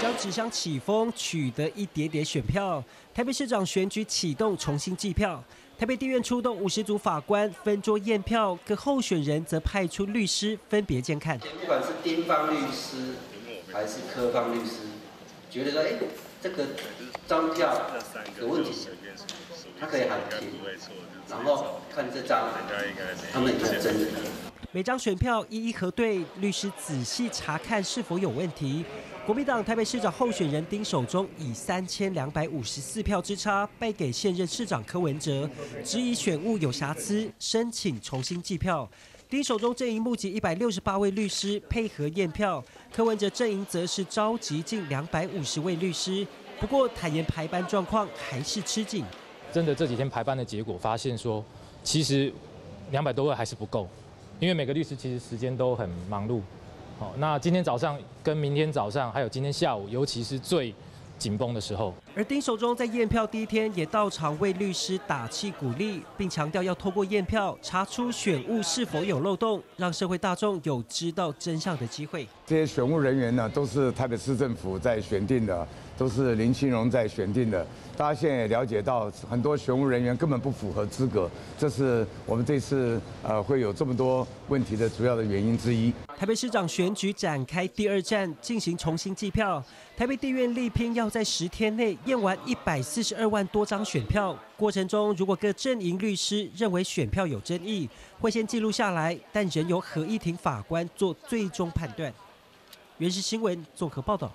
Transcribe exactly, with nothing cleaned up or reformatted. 将纸箱起风，取得一叠叠选票。台北市长选举启动，重新计票。台北地院出动五十组法官分桌验票，各候选人则派出律师分别监看。不管是丁方律师还是柯方律师，觉得说，哎、欸，这个张票有问题，他可以喊停，然后看这张，他们看真的。 每张选票一一核对，律师仔细查看是否有问题。国民党台北市长候选人丁守中以三千两百五十四票之差败给现任市长柯文哲，质疑选务有瑕疵，申请重新计票。丁守中阵营募集一百六十八位律师配合验票，柯文哲阵营则是召集近两百五十位律师。不过坦言排班状况还是吃紧。真的这几天排班的结果发现说，其实两百多位还是不够。 因为每个律师其实时间都很忙碌，好，那今天早上跟明天早上，还有今天下午，尤其是最紧绷的时候。而丁守中在验票第一天也到场为律师打气鼓励，并强调要透过验票查出选务是否有漏洞，让社会大众有知道真相的机会。这些选务人员呢，都是台北市政府在选定的，都是林清荣在选定的。大家现在也了解到，很多选务人员根本不符合资格，这是我们这次呃会有这么多问题的主要的原因之一。台北市长选举展开第二站，进行重新计票。台北地院力拼要在十天内验完一百四十二万多张选票。过程中，如果各阵营律师认为选票有争议，会先记录下来，但仍由合议庭法官做最终判断。原视新闻综合报道。